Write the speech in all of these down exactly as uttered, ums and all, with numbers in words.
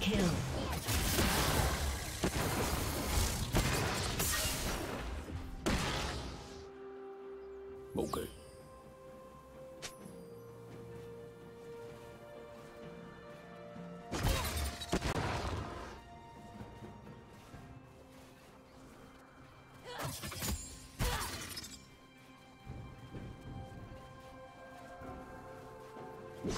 Kill. Okay. You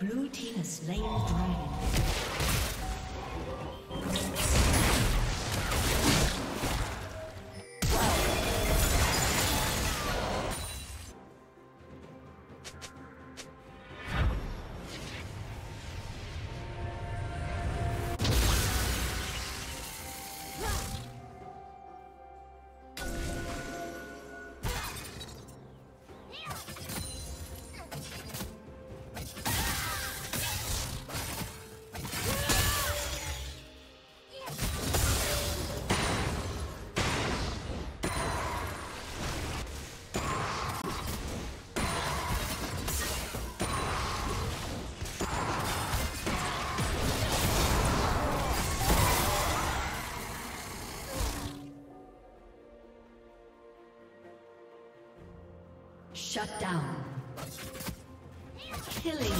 Blue team has slain the dragon. Shut down. Killing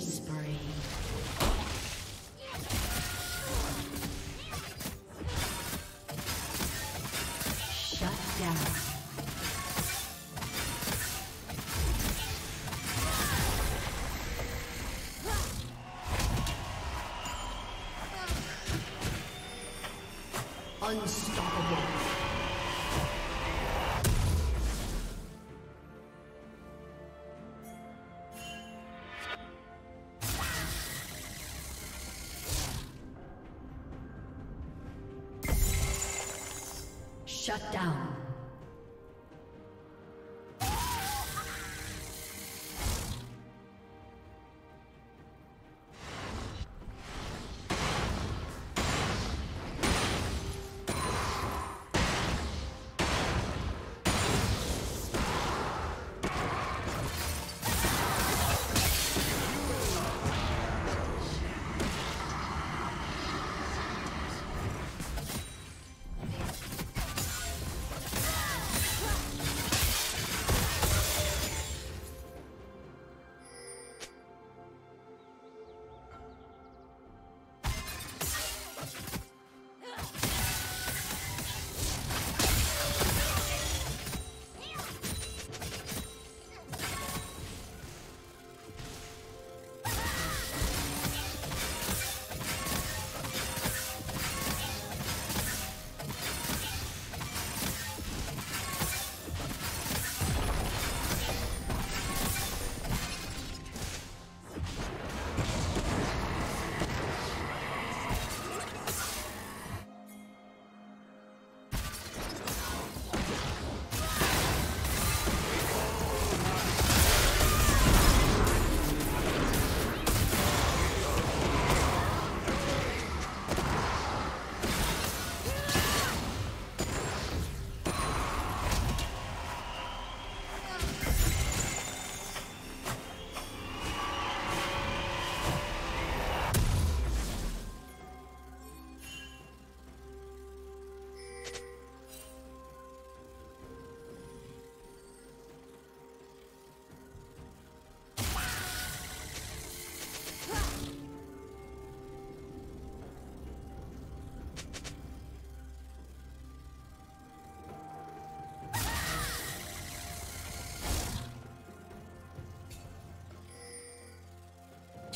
spree. Unstoppable. Shut down.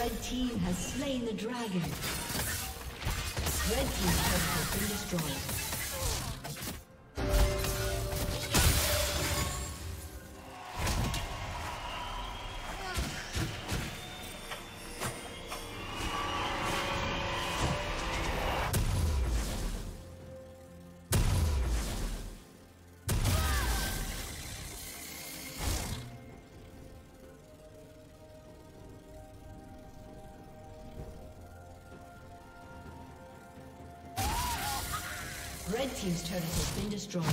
Red team has slain the dragon. Red team's turret has been destroyed. Red team's turret has been destroyed.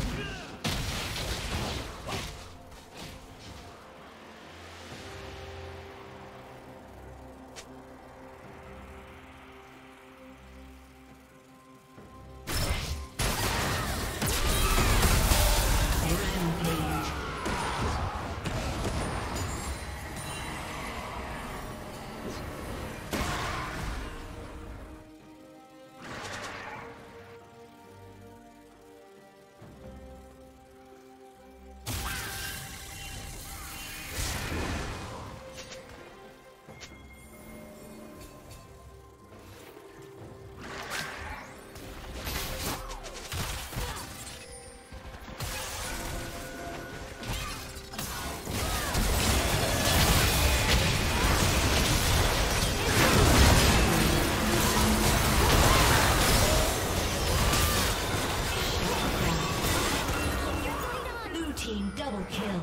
Double kill.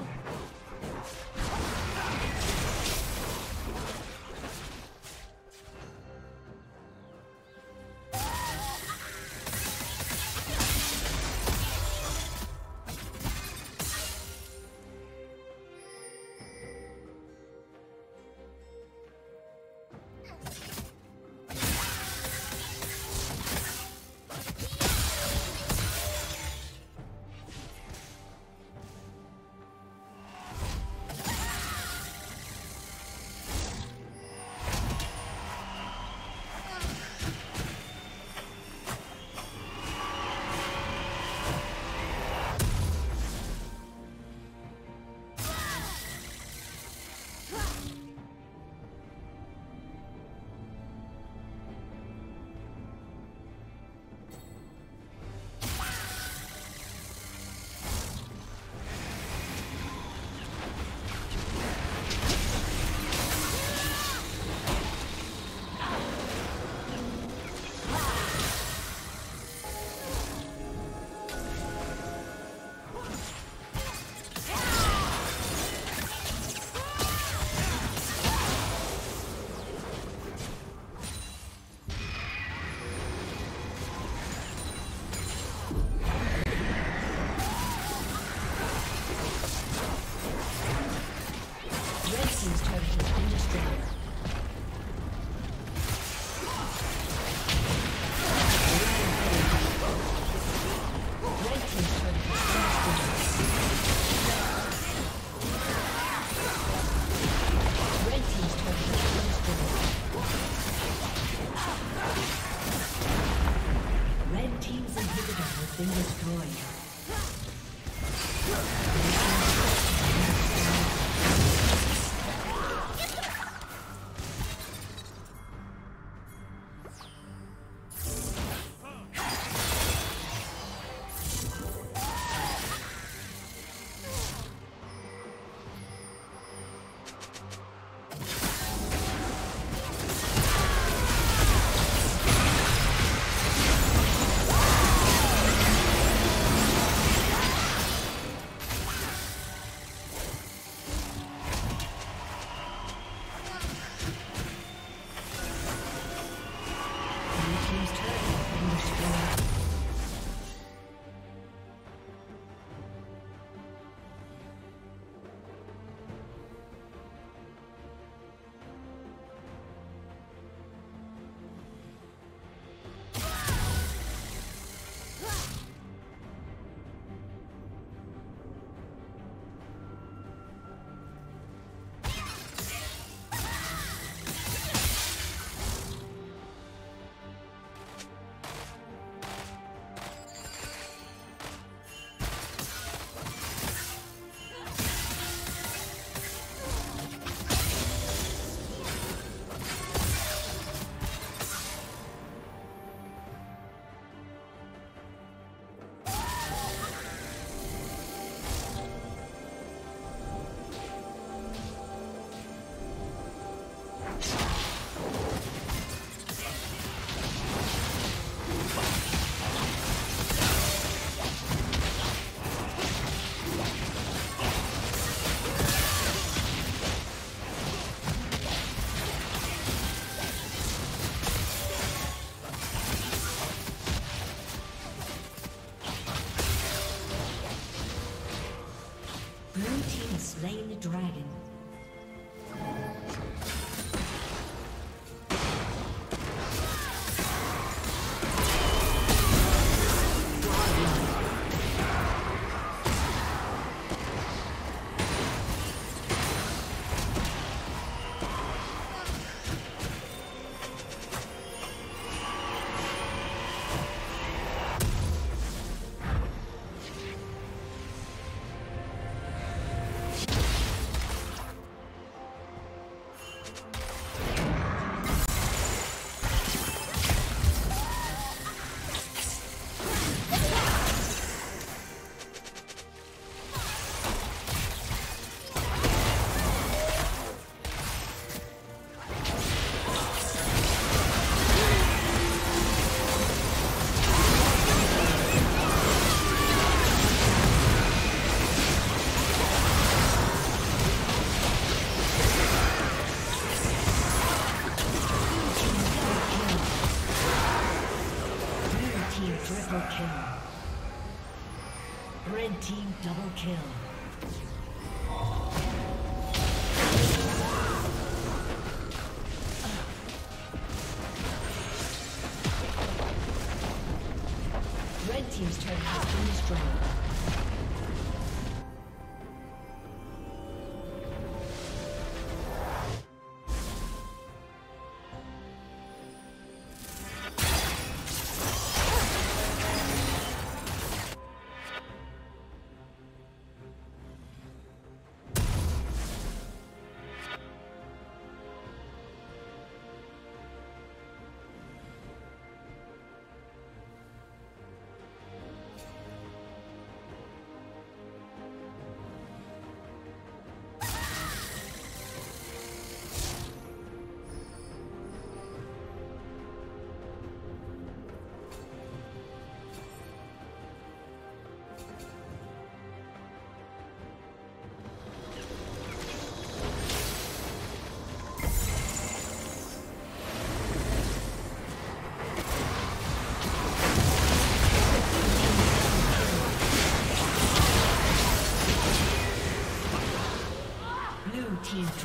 Team's turn has been destroyed. Team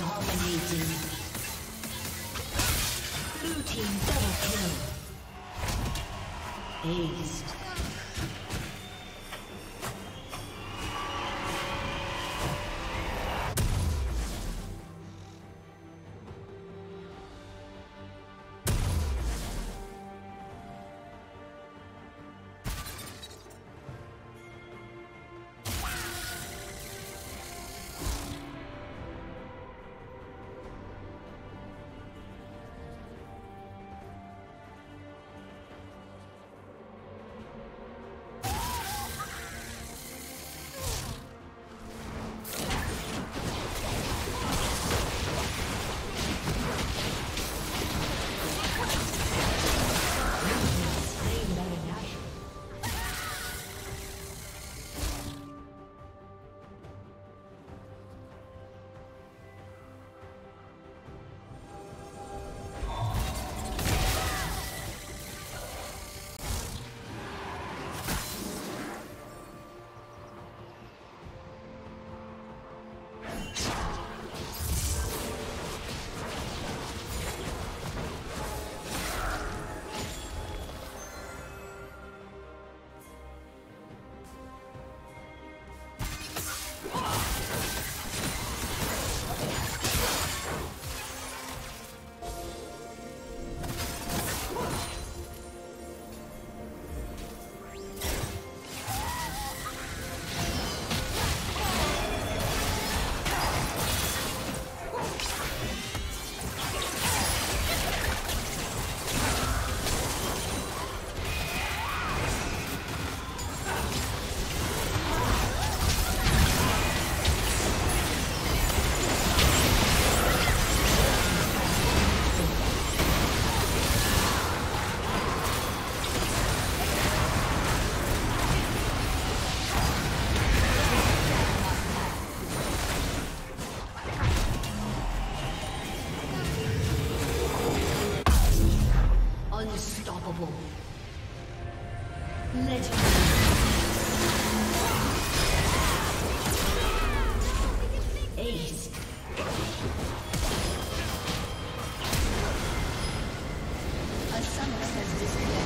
Dominating. Blue team double kill. Aced. This